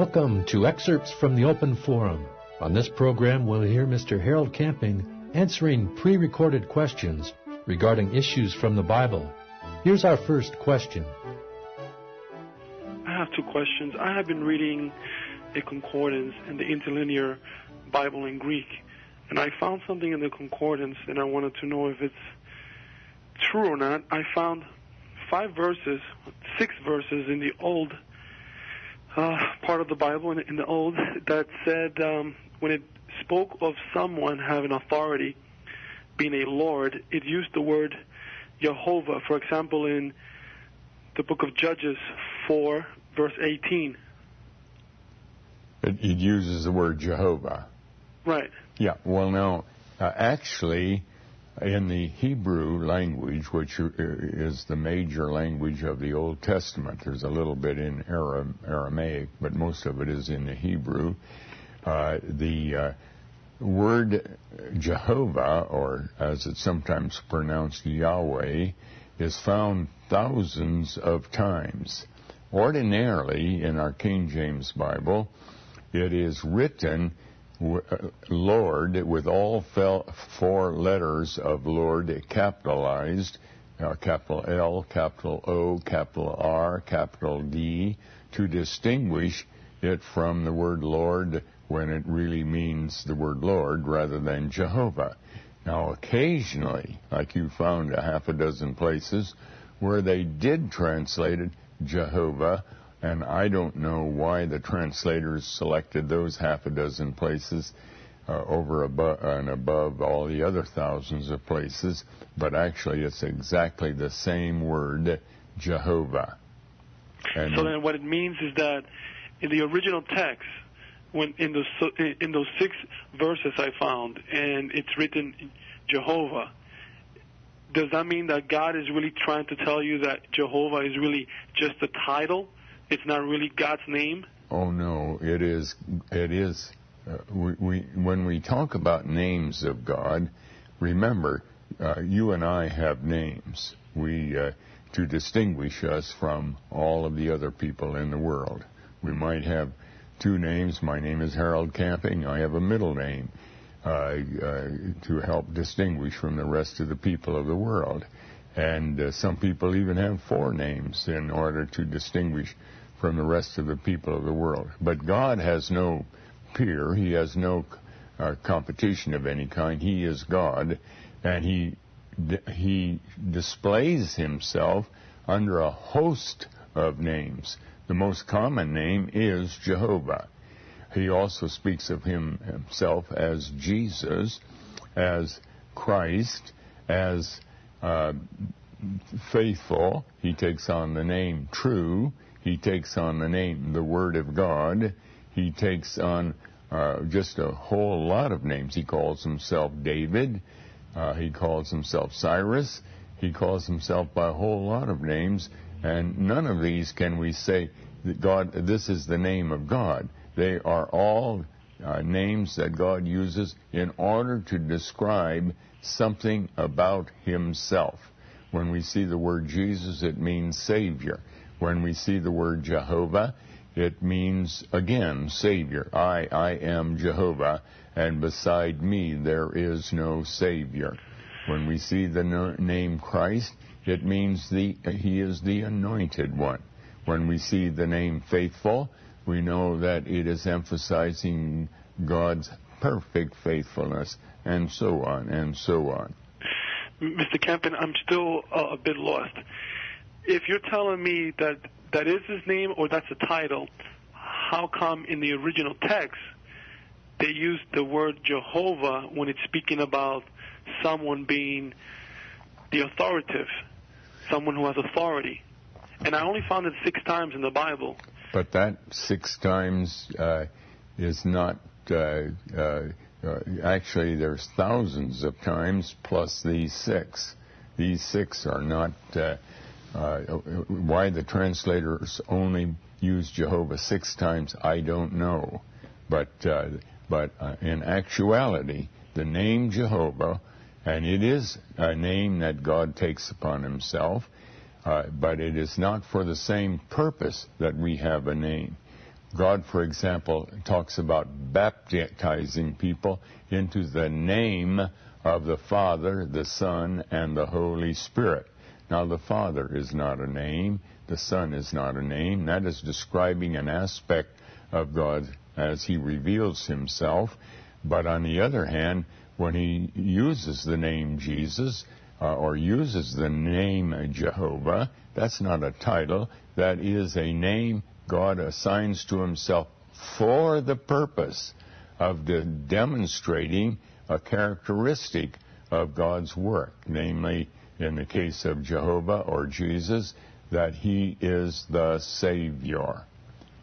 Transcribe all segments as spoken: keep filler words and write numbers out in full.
Welcome to Excerpts from the Open Forum. On this program, we'll hear Mister Harold Camping answering pre-recorded questions regarding issues from the Bible. Here's our first question. I have two questions. I have been reading a concordance in the interlinear Bible in Greek, and I found something in the concordance, and I wanted to know if it's true or not. I found five verses, six verses in the old uh, part of the Bible, in, in the old, that said um, when it spoke of someone having authority, being a lord, it used the word Jehovah. For example, in the book of Judges four, verse eighteen. It, it uses the word Jehovah. Right. Yeah, well, now, uh, actually, in the Hebrew language, which is the major language of the Old Testament, there's a little bit in Aram, Aramaic, but most of it is in the Hebrew. Uh, the uh, word Jehovah, or as it's sometimes pronounced, Yahweh, is found thousands of times. Ordinarily, in our King James Bible, it is written w uh, Lord, with all fel four letters of Lord capitalized, uh, capital L, capital O, capital R, capital D, to distinguish it from the word Lord when it really means the word Lord rather than Jehovah. Now, occasionally, like you found a half a dozen places, where they did translate it Jehovah, and I don't know why the translators selected those half a dozen places uh, over above and above all the other thousands of places, but actually it's exactly the same word, Jehovah. And so then what it means is that in the original text, when in those in those six verses I found, and it's written Jehovah, does that mean that God is really trying to tell you that Jehovah is really just a title? It's not really God's name? Oh no, it is. It is. Uh, we, we when we talk about names of God, remember, uh, you and I have names. We uh, to distinguish us from all of the other people in the world. We might have two names. My name is Harold Camping. I have a middle name uh, uh, to help distinguish from the rest of the people of the world. And uh, some people even have four names in order to distinguish from the rest of the people of the world. But God has no peer. He has no uh, competition of any kind. He is God, and he, he displays himself under a host of names. The most common name is Jehovah. He also speaks of him himself as Jesus, as Christ, as uh, faithful. He takes on the name true. He takes on the name the Word of God. He takes on uh, just a whole lot of names. He calls himself David. Uh, he calls himself Cyrus. He calls himself by a whole lot of names. And none of these can we say that God, this is the name of God. They are all uh, names that God uses in order to describe something about himself. When we see the word Jesus, it means Savior. When we see the word Jehovah, it means, again, Savior. I, I am Jehovah, and beside me there is no Savior. When we see the no name Christ, it means the, he is the anointed one. When we see the name faithful, we know that it is emphasizing God's perfect faithfulness, and so on, and so on. Mister Camping, I'm still uh, a bit lost. If you're telling me that that is his name or that's a title, how come in the original text they used the word Jehovah when it's speaking about someone being the authoritative, someone who has authority? And I only found it six times in the Bible. But that six times uh, is not, uh, uh, uh, actually there's thousands of times plus these six. These six are not, uh, uh, why the translators only use Jehovah six times, I don't know. But, uh, but uh, in actuality, the name Jehovah, and it is a name that God takes upon himself, uh, but it is not for the same purpose that we have a name. God, for example, talks about baptizing people into the name of the Father, the Son, and the Holy Spirit. Now, the Father is not a name. The Son is not a name. That is describing an aspect of God as he reveals himself. But on the other hand, when he uses the name Jesus uh, or uses the name Jehovah, that's not a title. That is a name God assigns to himself for the purpose of de- demonstrating a characteristic of God's work, namely, in the case of Jehovah or Jesus, that he is the Savior.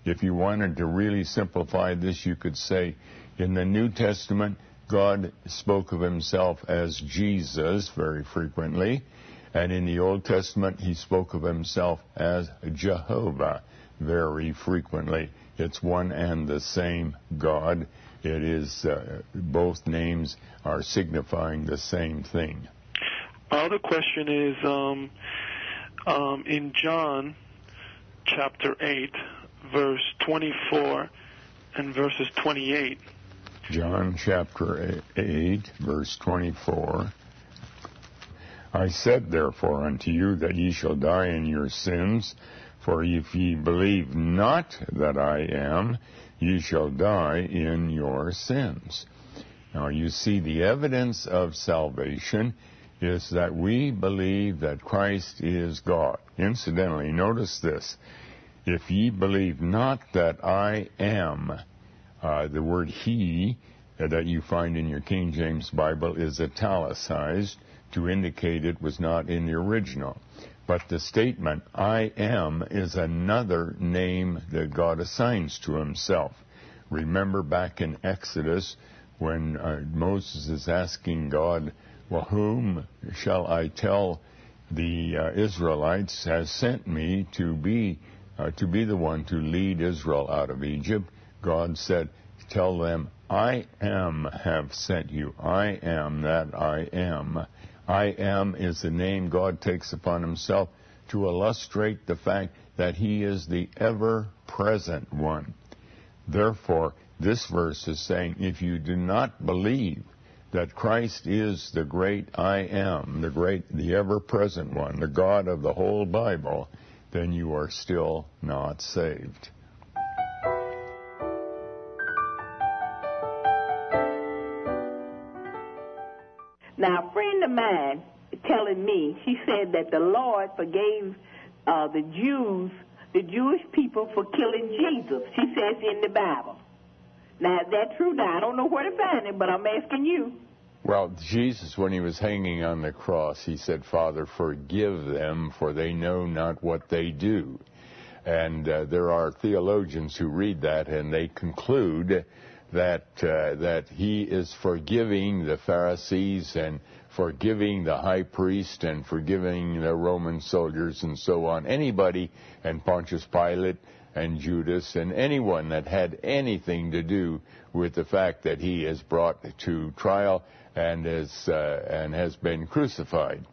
If you wanted to really simplify this, you could say in the New Testament, God spoke of himself as Jesus very frequently, and in the Old Testament, he spoke of himself as Jehovah very frequently. It's one and the same God. It is, uh, both names are signifying the same thing. My other question is, um, um, in John chapter eight, verse twenty-four and verses twenty-eight. John chapter eight, verse twenty-four. I said, therefore, unto you that ye shall die in your sins, for if ye believe not that I am, ye shall die in your sins. Now you see the evidence of salvation is that we believe that Christ is God. Incidentally, notice this. If ye believe not that I am, uh, the word he uh, that you find in your King James Bible is italicized to indicate it was not in the original. But the statement, I am, is another name that God assigns to himself. Remember back in Exodus when uh, Moses is asking God, well, whom shall I tell the uh, Israelites has sent me to be uh, to be the one to lead Israel out of Egypt? God said, tell them, I am have sent you. I am that I am. I am is the name God takes upon himself to illustrate the fact that he is the ever-present one. Therefore, this verse is saying, if you do not believe that Christ is the great I am, the great, the ever-present one, the God of the whole Bible, then you are still not saved. Now, a friend of mine telling me, she said that the Lord forgave uh, the Jews, the Jewish people, for killing Jesus. She says in the Bible. Now, is that true? Now, I don't know where to find it, but I'm asking you. Well, Jesus, when he was hanging on the cross, he said, Father, forgive them, for they know not what they do. And uh, there are theologians who read that, and they conclude that uh, that he is forgiving the Pharisees and forgiving the high priest and forgiving the Roman soldiers and so on. Anybody, and Pontius Pilate, and Judas, and anyone that had anything to do with the fact that he is brought to trial and is uh, and has been crucified.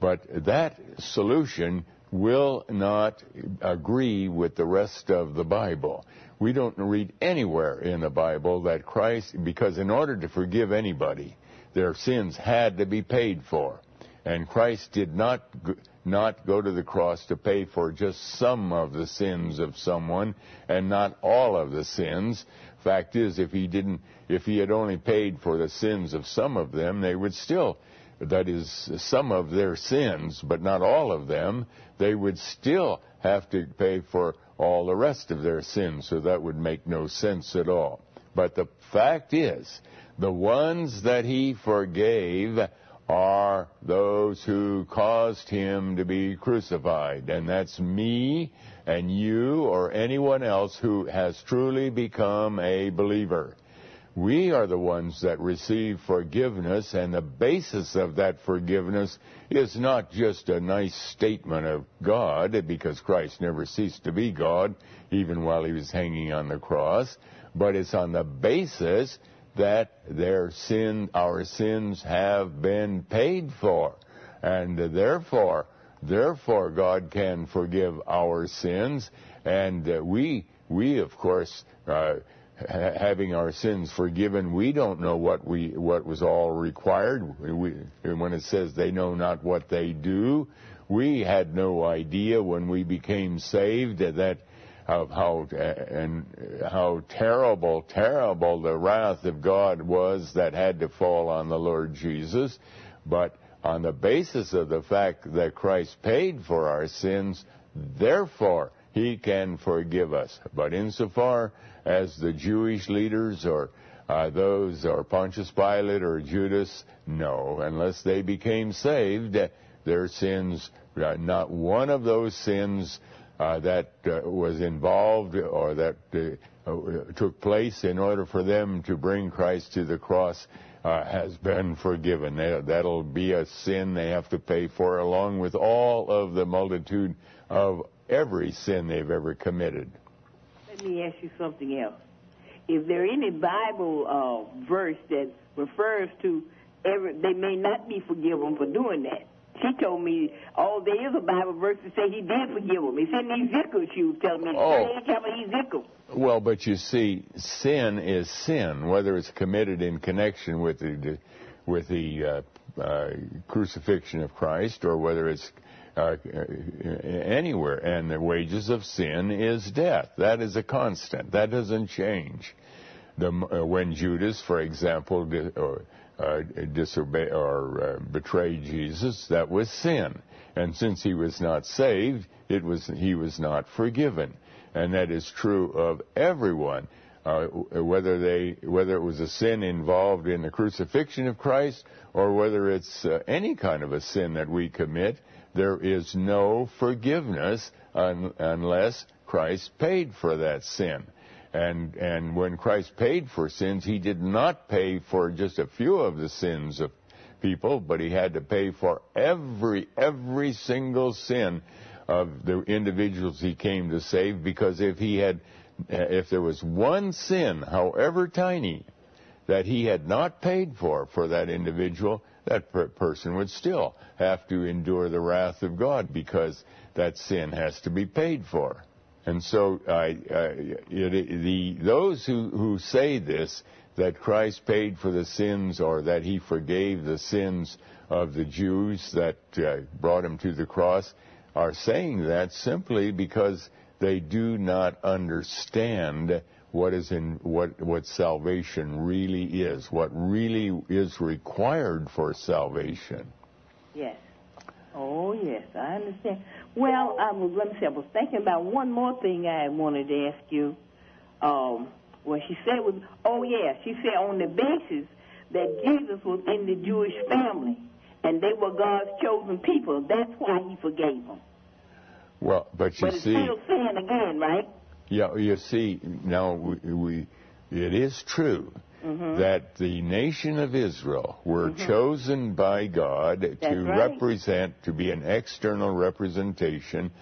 But that solution will not agree with the rest of the Bible. We don't read anywhere in the Bible that Christ, because in order to forgive anybody, their sins had to be paid for. And Christ did not not go to the cross to pay for just some of the sins of someone and not all of the sins. Fact is, if he didn't, if he had only paid for the sins of some of them, they would still, that is, some of their sins, but not all of them, they would still have to pay for all the rest of their sins. So that would make no sense at all. But the fact is, the ones that he forgave are those who caused him to be crucified. And that's me and you or anyone else who has truly become a believer. We are the ones that receive forgiveness, and the basis of that forgiveness is not just a nice statement of God, because Christ never ceased to be God, even while he was hanging on the cross, but it's on the basis that their sin, our sins have been paid for. And therefore, therefore God can forgive our sins. And uh, we, we, of course, uh, ha having our sins forgiven, we don't know what we what was all required. We, when it says they know not what they do, we had no idea when we became saved that of how and how terrible, terrible the wrath of God was that had to fall on the Lord Jesus. But on the basis of the fact that Christ paid for our sins, therefore he can forgive us. But insofar as the Jewish leaders or uh, those or Pontius Pilate or Judas, no, unless they became saved, their sins, uh, not one of those sins uh, that uh, was involved or that uh, uh, took place in order for them to bring Christ to the cross, Uh, has been forgiven. That'll be a sin they have to pay for, along with all of the multitude of every sin they've ever committed. Let me ask you something else. Is there any Bible uh, verse that refers to every, they may not be forgiven for doing that? She told me, oh, there is a Bible verse to say he did forgive him. It's in Ezekiel, she was telling me. Oh. Ezekiel. Well, but you see, sin is sin, whether it's committed in connection with the, with the uh, uh, crucifixion of Christ or whether it's uh, anywhere. And the wages of sin is death. That is a constant. That doesn't change. The, uh, when Judas, for example, did, or, Uh, disobey or uh, betray Jesus, that was sin, and since he was not saved, it was he was not forgiven, and that is true of everyone, uh, whether they whether it was a sin involved in the crucifixion of Christ or whether it's uh, any kind of a sin that we commit. There is no forgiveness un unless Christ paid for that sin. And, and when Christ paid for sins, he did not pay for just a few of the sins of people, but he had to pay for every, every single sin of the individuals he came to save, because if he had, if there was one sin, however tiny, that he had not paid for, for that individual, that per person would still have to endure the wrath of God, because that sin has to be paid for. And so uh, uh, the, those who, who say this, that Christ paid for the sins or that he forgave the sins of the Jews that uh, brought him to the cross, are saying that simply because they do not understand what is in what what salvation really is, what really is required for salvation. Yes. Oh, yes, I understand. Well, I was, let me see, I was thinking about one more thing I wanted to ask you. Um, what she said was, oh, yeah, she said on the basis that Jesus was in the Jewish family and they were God's chosen people, that's why he forgave them. Well, but you but see... But it's still sin again, right? Yeah, you see, now, we, we, it is true. Mm-hmm. That the nation of Israel were mm-hmm. chosen by God That's to right. represent, to be an external representation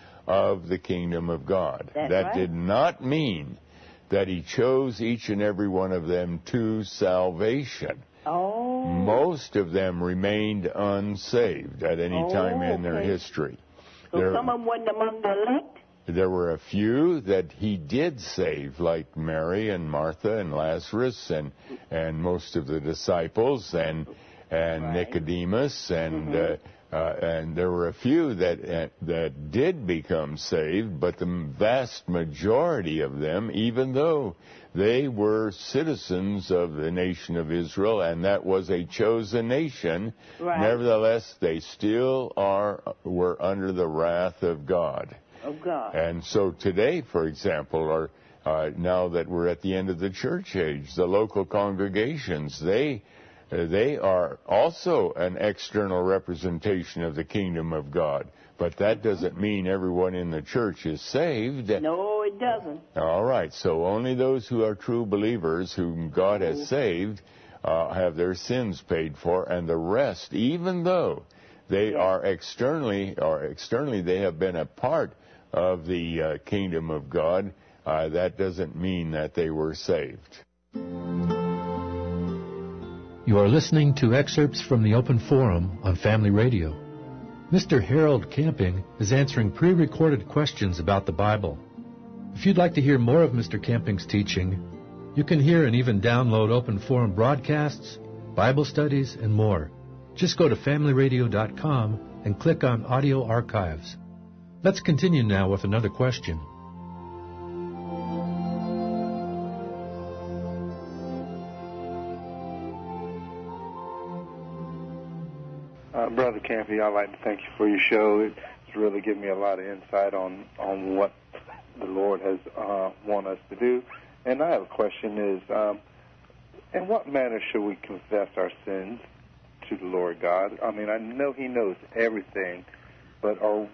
of the kingdom of God. That's that right. did not mean that he chose each and every one of them to salvation. Oh. Most of them remained unsaved at any oh, time in their okay. history. So there, some of them weren't among the elect? There were a few that he did save, like Mary and Martha and Lazarus and and most of the disciples and and right. Nicodemus and mm-hmm. uh, uh, and there were a few that uh, that did become saved, but the vast majority of them, even though they were citizens of the nation of Israel and that was a chosen nation, right. nevertheless they still are were under the wrath of God. Of God. And so today, for example, or uh, now that we're at the end of the church age, the local congregations, they uh, they are also an external representation of the kingdom of God. But that doesn't mean everyone in the church is saved. No, it doesn't. All right. So only those who are true believers, whom God has mm-hmm. saved, uh, have their sins paid for, and the rest, even though they yeah. are externally, or externally they have been a part of the uh, kingdom of God, uh, that doesn't mean that they were saved. You are listening to excerpts from the Open Forum on Family Radio. Mister Harold Camping is answering pre-recorded questions about the Bible. If you'd like to hear more of Mister Camping's teaching, you can hear and even download Open Forum broadcasts, Bible studies, and more. Just go to family radio dot com and click on Audio Archives. Let's continue now with another question. Uh, Brother Camping, I'd like to thank you for your show. It's really given me a lot of insight on, on what the Lord has uh, want us to do. And I have a question is, um, in what manner should we confess our sins to the Lord God? I mean, I know He knows everything, but are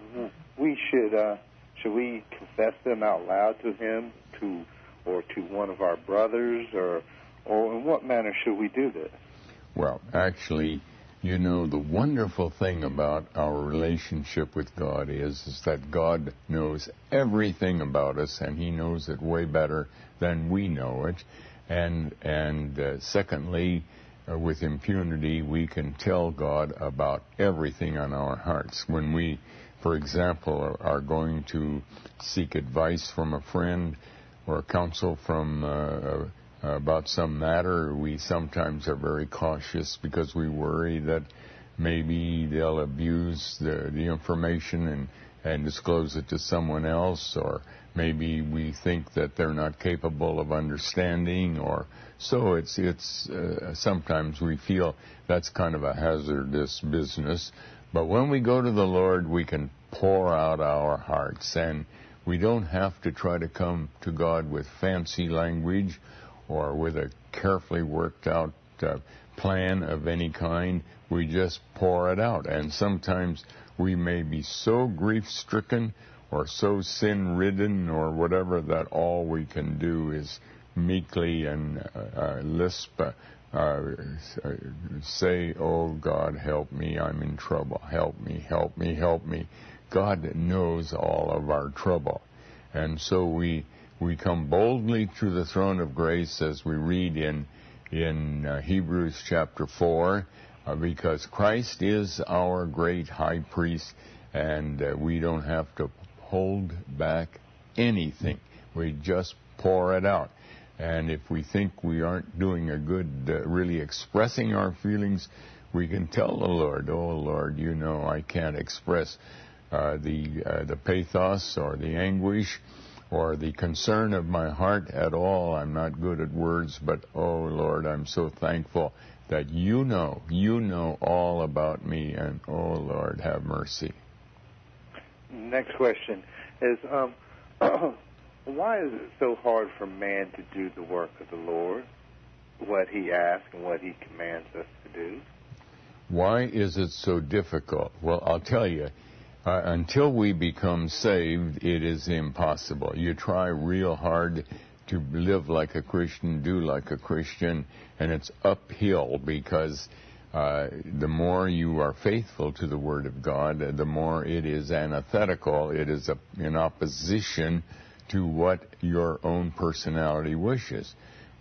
we should uh, should we confess them out loud to Him, to or to one of our brothers, or or in what manner should we do this? Well, actually, you know, the wonderful thing about our relationship with God is, is that God knows everything about us, and He knows it way better than we know it. And, and uh, secondly, uh, with impunity, we can tell God about everything on our hearts. When we, for example, are going to seek advice from a friend or counsel from uh, Uh, about some matter, we sometimes are very cautious because we worry that maybe they'll abuse the, the information and, and disclose it to someone else, or maybe we think that they're not capable of understanding, or so it's, it's uh, sometimes we feel that's kind of a hazardous business. But when we go to the Lord, we can pour out our hearts, and we don't have to try to come to God with fancy language or with a carefully worked out uh, plan of any kind. We just pour it out. And sometimes we may be so grief-stricken or so sin-ridden or whatever that all we can do is meekly and uh, uh, lisp, uh, uh, say, "Oh, God, help me, I'm in trouble. Help me, help me, help me." God knows all of our trouble. And so we... We come boldly to the throne of grace, as we read in in uh, Hebrews chapter four, uh, because Christ is our great high priest, and uh, we don't have to hold back anything. We just pour it out. And if we think we aren't doing a good, uh, really expressing our feelings, we can tell the Lord, "Oh, Lord, you know I can't express uh, the uh, the pathos or the anguish or the concern of my heart at all. I'm not good at words, but, oh, Lord, I'm so thankful that you know, you know all about me, and, oh, Lord, have mercy." Next question is, um, why is it so hard for man to do the work of the Lord, what He asks and what He commands us to do? Why is it so difficult? Well, I'll tell you. Uh, until we become saved, it is impossible. You try real hard to live like a Christian, do like a Christian, and it's uphill, because uh, the more you are faithful to the Word of God, the more it is antithetical. It is a, in opposition to what your own personality wishes.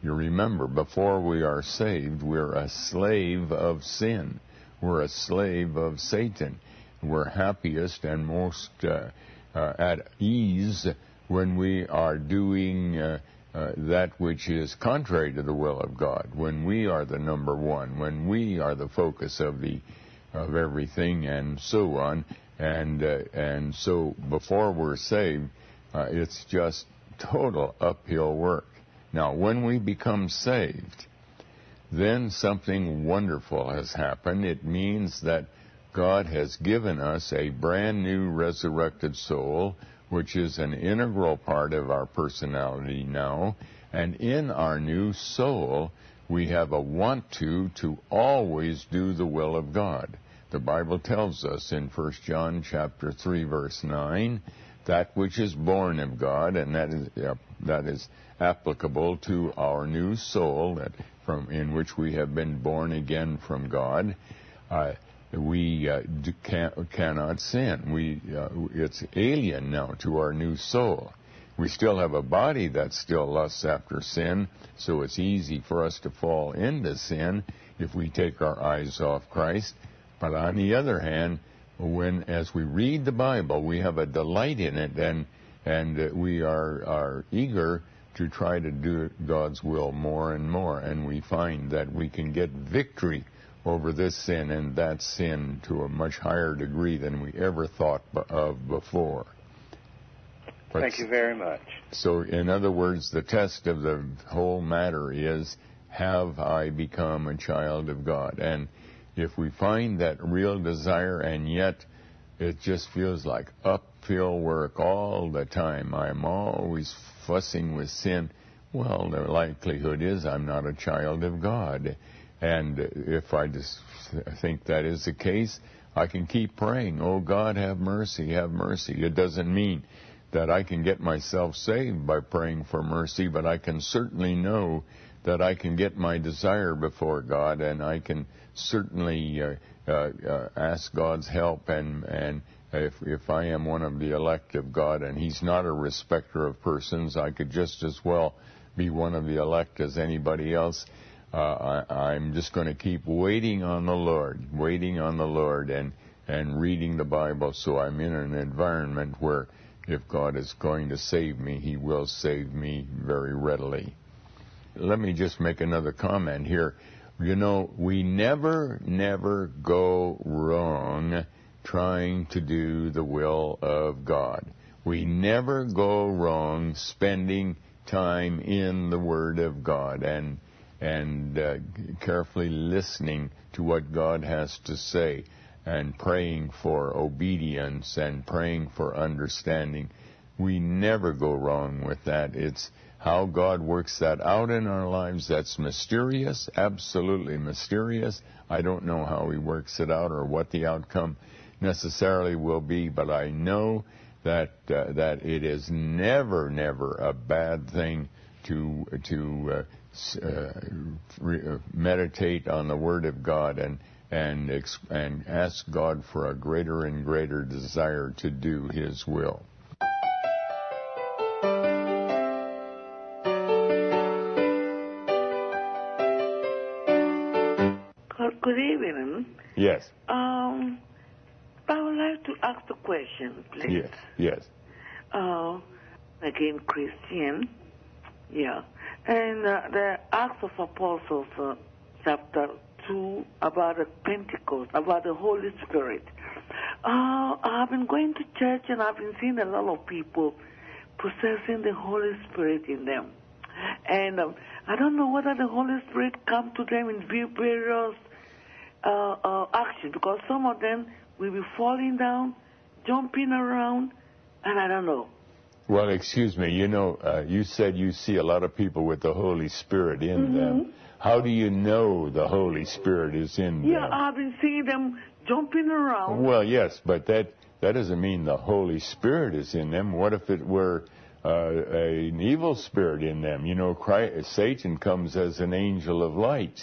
You remember, before we are saved, we're a slave of sin. We're a slave of Satan. We're happiest and most uh, uh, at ease when we are doing uh, uh, that which is contrary to the will of God, when we are the number one, when we are the focus of the of everything, and so on. And uh, and so before we're saved, uh, it's just total uphill work. Now, when we become saved, then something wonderful has happened. It means that God has given us a brand new resurrected soul, which is an integral part of our personality now. And in our new soul, we have a want to to always do the will of God. The Bible tells us in First John chapter three, verse nine, that which is born of God, and that is, uh, that is applicable to our new soul, that from in which we have been born again from God, uh, we uh, do, can, cannot sin. We, uh, it's alien now to our new soul. We still have a body that still lusts after sin, so it's easy for us to fall into sin if we take our eyes off Christ. But on the other hand, when, as we read the Bible, we have a delight in it, and And uh, we are, are eager to try to do God's will more and more, and we find that we can get victory over this sin and that sin to a much higher degree than we ever thought of before. But Thank you very much. So, in other words, the test of the whole matter is, have I become a child of God? And if we find that real desire, and yet it just feels like uphill work all the time, I'm always fussing with sin, well, the likelihood is I'm not a child of God. And if I just think that is the case, I can keep praying, oh, God, have mercy, have mercy. It doesn't mean that I can get myself saved by praying for mercy, but I can certainly know that I can get my desire before God, and I can certainly uh, uh, uh, ask God's help, and, and if, if I am one of the elect of God, and He's not a respecter of persons, I could just as well be one of the elect as anybody else. Uh, I, I'm just going to keep waiting on the Lord, waiting on the Lord and, and reading the Bible, so I'm in an environment where if God is going to save me, He will save me very readily. Let me just make another comment here. You know, we never, never go wrong trying to do the will of God. We never go wrong spending time in the Word of God and and uh, carefully listening to what God has to say, and praying for obedience, and praying for understanding. We never go wrong with that. It's how God works that out in our lives that's mysterious, absolutely mysterious. I don't know how He works it out or what the outcome necessarily will be, but I know that uh, that it is never, never a bad thing to to uh, Uh, re, uh, meditate on the Word of God and and ex and ask God for a greater and greater desire to do His will. Good, good evening. Yes. Um, I would like to ask a question, please. Yes. Yes. Uh, again, Christian. Yeah. And uh, the Acts of Apostles, uh, chapter two, about the Pentecost, about the Holy Spirit. Uh, I've been going to church and I've been seeing a lot of people possessing the Holy Spirit in them. And um, I don't know whether the Holy Spirit comes to them in various uh, uh, actions, because some of them will be falling down, jumping around, and I don't know. Well, excuse me, you know, uh, you said you see a lot of people with the Holy Spirit in mm-hmm. them. How do you know the Holy Spirit is in yeah, them? Yeah, I've been seeing them jumping around. Well, yes, but that, that doesn't mean the Holy Spirit is in them. What if it were uh, an evil spirit in them? You know, Christ, Satan comes as an angel of light.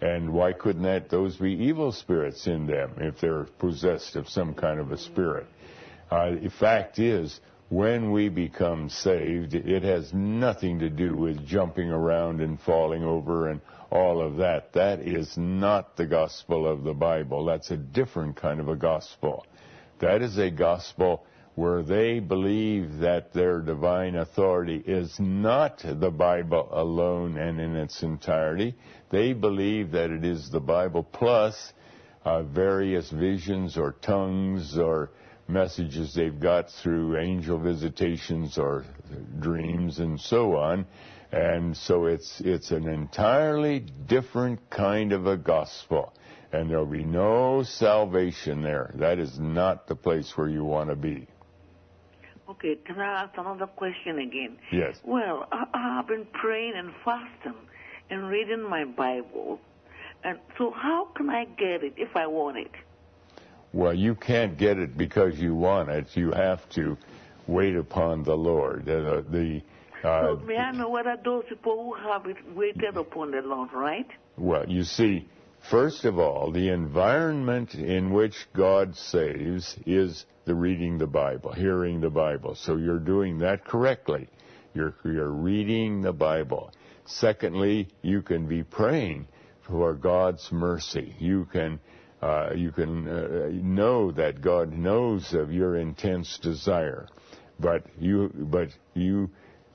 And why couldn't that those be evil spirits in them if they're possessed of some kind of a spirit? Uh, the fact is, when we become saved, it has nothing to do with jumping around and falling over and all of that. That is not the gospel of the Bible. That's a different kind of a gospel. That is a gospel where they believe that their divine authority is not the Bible alone and in its entirety. They believe that it is the Bible plus uh, various visions or tongues or messages they've got through angel visitations or dreams and so on. And so it's it's an entirely different kind of a gospel. And there'll be no salvation there. That is not the place where you want to be. Okay, can I ask another question again? Yes. Well, I, I've been praying and fasting and reading my Bible. And so how can I get it if I want it? Well, you can't get it because you want it. You have to wait upon the Lord. Uh, the, uh, so may I know whether those people who have it waited upon the Lord, right? Well, you see, first of all, the environment in which God saves is the reading the Bible, hearing the Bible. So you're doing that correctly. You're, you're reading the Bible. Secondly, you can be praying for God's mercy. You can... Uh, you can uh, know that God knows of your intense desire. But you, but you,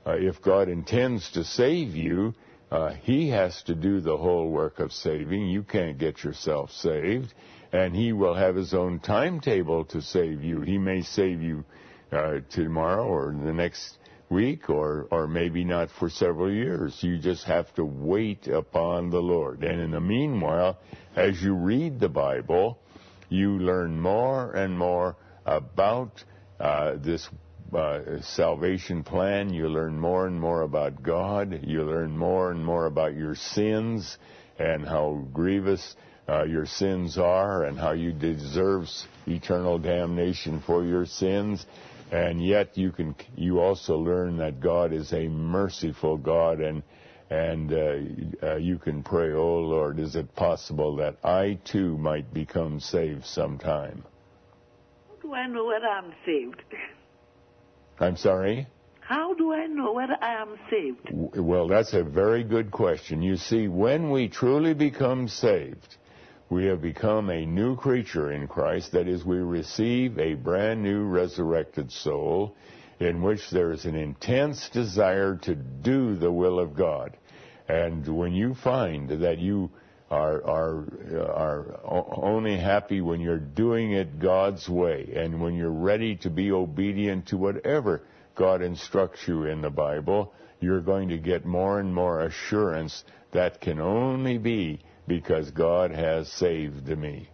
uh, if God intends to save you, uh, He has to do the whole work of saving. You can't get yourself saved, and He will have His own timetable to save you. He may save you uh, tomorrow or the next week, or or maybe not for several years. You just have to wait upon the Lord. And in the meanwhile, as you read the Bible, you learn more and more about uh, this Uh, salvation plan. You learn more and more about God. You learn more and more about your sins and how grievous uh, your sins are and how you deserve eternal damnation for your sins. And yet you can you also learn that God is a merciful God, and and uh, uh, you can pray, "Oh Lord, is it possible that I too might become saved sometime?" How do I know that I'm saved? I'm sorry? How do I know whether I am saved? Well, that's a very good question. You see, when we truly become saved, we have become a new creature in Christ. That is, we receive a brand new resurrected soul in which there is an intense desire to do the will of God. And when you find that you are are are only happy when you're doing it God's way, and when you're ready to be obedient to whatever God instructs you in the Bible, you're going to get more and more assurance that can only be because God has saved me.